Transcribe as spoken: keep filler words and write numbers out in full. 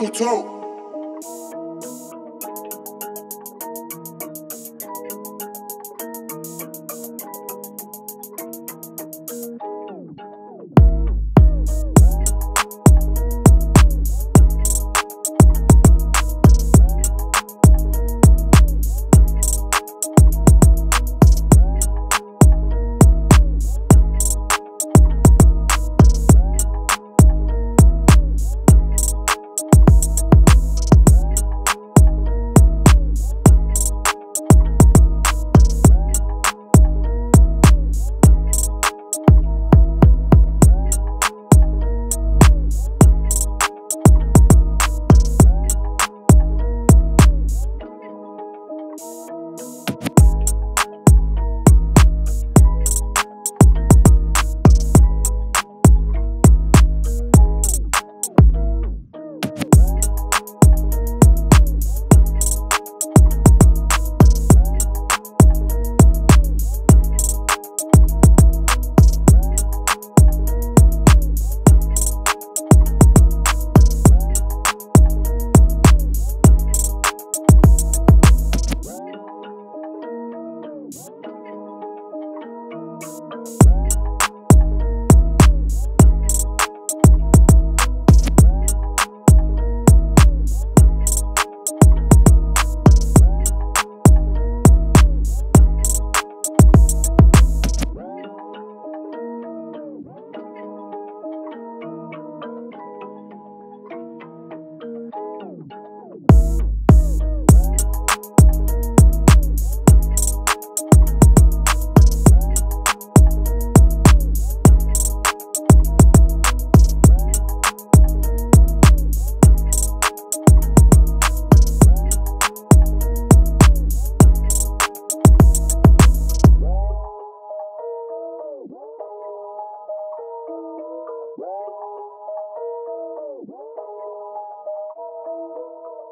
Who told?